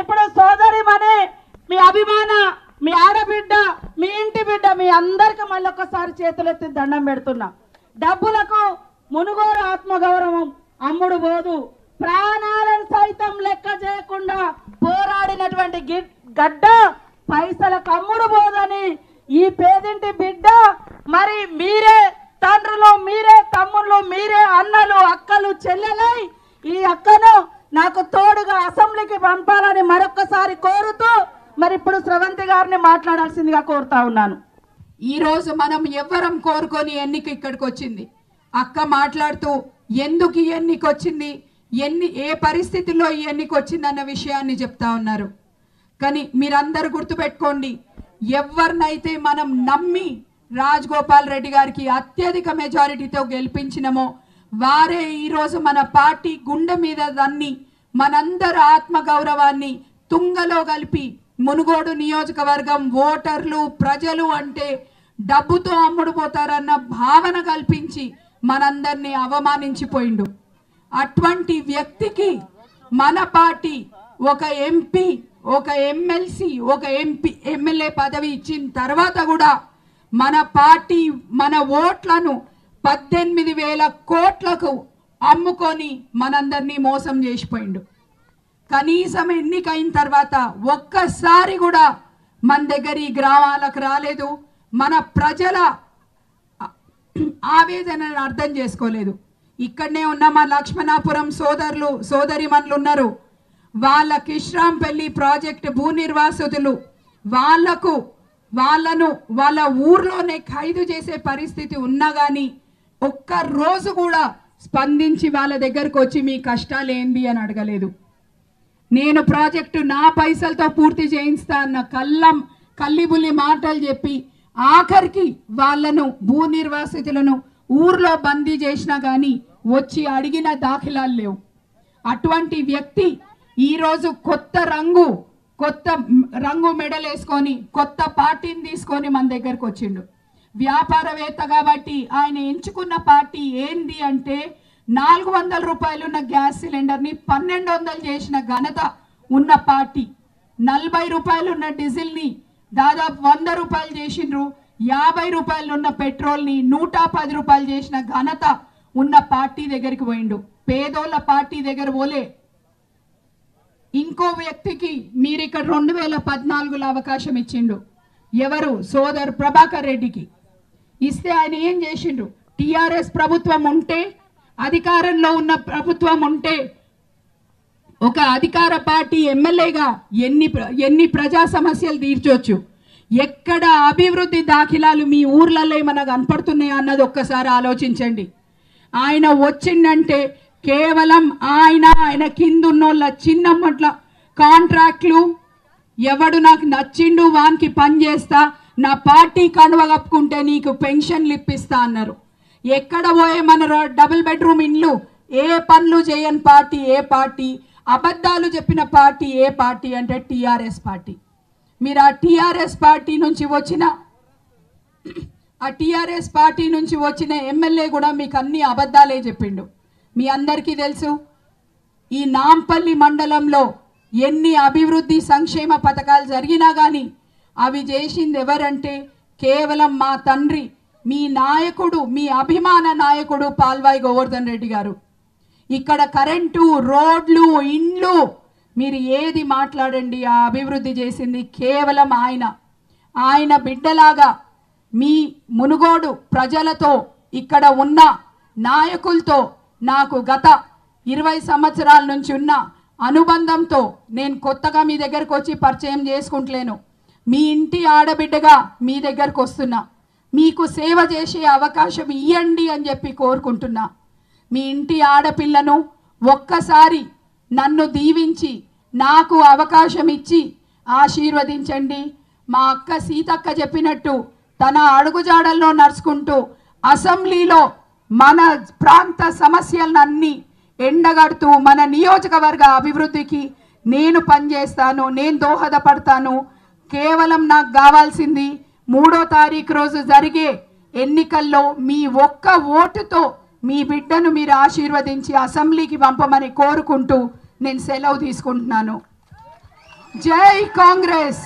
ఇప్పుడు సోదరిమనే మీ అభిమాన మీ ఆడబిడ్డ మీ ఇంటి బిడ్డ మీ అందరికి మళ్ళొకసారి చేతులెత్తి దండం పెడుతున్నా। డబ్బులకు మునుగోరు ఆత్మ గౌరవం అమ్ముడు బోదు ప్రాణాలను సైతం లెక్క చేయకుండా పోరాడినటువంటి గడ్డ పైసల కమ్ముడు బోదని ఈ పేదింటి బిడ్డ మరి మీరే తండ్రులు మీరే తమ్ముళ్ళు మీరే అన్నలు అక్కలు చెల్లెలై ఈ అక్కను నాకు తోడుగా అసెంబ్లీకి పంపాలని మరొకసారి కోరుతూ మరి ఇప్పుడు శ్రవంతి గారిని మాట్లాడాల్సిందిగా కోరుతా ఉన్నాను। ఈ రోజు మనం ఎవ్వరం కోరుకొని ఎన్నిక ఇక్కడికి వచ్చింది। అక్క మాట్లాడుతూ ఎందుకు ఎన్నిక వచ్చింది ఏ పరిస్థితుల్లో ఎన్నిక వచ్చింది అన్న విషయాన్ని చెప్తా ఉన్నారు। కానీ మీరందరూ గుర్తుపెట్టుకోండి, ఎవ్వర్నైతే మనం నమ్మి రాజగోపాల్ రెడ్డి గారికి అత్యధిక మెజారిటీతో గెలిపించినమో వారే ఈరోజు మన పార్టీ గుండె మీద దాన్ని మనందరి ఆత్మ గౌరవాన్ని తుంగలో కలిపి మునుగోడు నియోజకవర్గం ఓటర్లు ప్రజలు అంటే డబ్బుతో అమ్ముడుపోతారన్న భావన కల్పించి మనందరినీ అవమానించిపోయిండు। అటువంటి వ్యక్తికి మన పార్టీ ఒక ఎంపీ ఒక ఎమ్మెల్సీ ఒక ఎమ్మెల్యే పదవి ఇచ్చిన తర్వాత కూడా మన పార్టీ మన ఓట్లను 18,000 కోట్లకు అమ్ముకొని మనందరినీ మోసం చేసిపోయిండు। కనీసం ఎన్నికైన తర్వాత ఒక్కసారి కూడా మన దగ్గర ఈ గ్రామాలకు రాలేదు, మన ప్రజల ఆవేదనను అర్థం చేసుకోలేదు। ఇక్కడనే ఉన్న మా లక్ష్మణాపురం సోదరులు సోదరిమణులు ఉన్నారు, వాళ్ళ కిష్రాంపల్లి ప్రాజెక్టు భూ నిర్వాసితులు వాళ్ళను వాళ్ళ ఊర్లోనే ఖైదు చేసే పరిస్థితి ఉన్నా కానీ ఒక్క రోజు కూడా స్పందించి వాళ్ళ దగ్గరకు వచ్చి మీ కష్టాలు ఏంది అని అడగలేదు। నేను ప్రాజెక్టు నా పైసలతో పూర్తి చేయిస్తా అన్న కల్లిబుల్లి మాటలు చెప్పి ఆఖరికి వాళ్ళను భూ నిర్వాసితులను ఊర్లో బందీ చేసినా కానీ వచ్చి అడిగిన దాఖలాలు లేవు। అటువంటి వ్యక్తి ఈరోజు కొత్త రంగు మెడల్ వేసుకొని కొత్త పార్టీని తీసుకొని మన దగ్గరకు వచ్చిండు। వ్యాపారవేత్త కాబట్టి ఆయన ఎంచుకున్న పార్టీ ఏంది అంటే 400 రూపాయలు ఉన్న గ్యాస్ సిలిండర్ని 1200 చేసిన ఘనత ఉన్న పార్టీ, 40 రూపాయలు ఉన్న డీజిల్ని దాదాపు 100 రూపాయలు చేసిండ్రు, 50 రూపాయలు ఉన్న పెట్రోల్ని 110 రూపాయలు చేసిన ఘనత ఉన్న పార్టీ దగ్గరికి పోయిండు। పేదోళ్ళ పార్టీ దగ్గర పోలే। ఇంకో వ్యక్తికి మీరు ఇక్కడ 2014లో అవకాశం ఇచ్చిండు, ఎవరు సోదర్ ప్రభాకర్ రెడ్డికి ఇస్తే ఆయన ఏం చేసిండ్రు? టీఆర్ఎస్ ప్రభుత్వం ఉంటే అధికారంలో ఉన్న ప్రభుత్వం ఉంటే ఒక అధికార పార్టీ ఎమ్మెల్యేగా ఎన్ని ప్రజా సమస్యలు తీర్చొచ్చు? ఎక్కడ అభివృద్ధి దాఖలాలు మీ ఊర్లలో ఏమైనా కనపడుతున్నాయా అన్నది ఒక్కసారి ఆలోచించండి। ఆయన వచ్చిందంటే కేవలం ఆయన కింద ఉన్నోళ్ళ చిన్నప్పట్ల కాంట్రాక్ట్లు, ఎవడు నాకు నచ్చిండు వానికి పని చేస్తా నా పార్టీ కనువ కప్పుకుంటే నీకు పెన్షన్లు ఇప్పిస్తా అన్నారు। ఎక్కడ పోయే మన డబుల్ బెడ్రూమ్ ఇండ్లు ఏ పనులు చేయని పార్టీ ఏ పార్టీ? అబద్ధాలు చెప్పిన పార్టీ ఏ పార్టీ అంటే టీఆర్ఎస్ పార్టీ। మీరు ఆ టీఆర్ఎస్ పార్టీ నుంచి వచ్చిన ఎమ్మెల్యే కూడా మీకు అన్ని అబద్ధాలే చెప్పిండు। మీ అందరికీ తెలుసు ఈ నాంపల్లి మండలంలో ఎన్ని అభివృద్ధి సంక్షేమ పథకాలు జరిగినా కానీ అవి చేసింది ఎవరంటే కేవలం మా తండ్రి మీ నాయకుడు మీ అభిమాన నాయకుడు పాల్వాయి గోవర్ధన్ రెడ్డి గారు। ఇక్కడ కరెంటు రోడ్లు ఇండ్లు మీరు ఏది మాట్లాడండి, ఆ అభివృద్ధి చేసింది కేవలం ఆయన బిడ్డలాగా మీ మునుగోడు ప్రజలతో ఇక్కడ ఉన్న నాయకులతో నాకు గత 20 సంవత్సరాల నుంచి ఉన్న అనుబంధంతో నేను కొత్తగా మీ దగ్గరకు వచ్చి పరిచయం చేసుకుంటలేను, మీ ఇంటి ఆడబిడ్డగా మీ దగ్గరకు వస్తున్నా, మీకు సేవ చేసే అవకాశం ఇవ్వండి అని చెప్పి కోరుకుంటున్నా। మీ ఇంటి ఆడపిల్లను ఒక్కసారి నన్ను దీవించి నాకు అవకాశం ఇచ్చి ఆశీర్వదించండి। మా అక్క సీతక్క చెప్పినట్టు తన అడుగుజాడల్లో నడుచుకుంటూ అసెంబ్లీలో మన ప్రాంత సమస్యలన్నీ ఎండగడుతూ మన నియోజకవర్గ అభివృద్ధికి నేను పనిచేస్తాను, నేను దోహదపడతాను। కేవలం నాకు కావాల్సింది 3వ తారీఖు రోజు జరిగే ఎన్నికల్లో మీ ఒక్క ఓటుతో మీ బిడ్డను మీరు ఆశీర్వదించి అసెంబ్లీకి పంపమని కోరుకుంటూ నేను సెలవు తీసుకుంటున్నాను। जय कांग्रेस।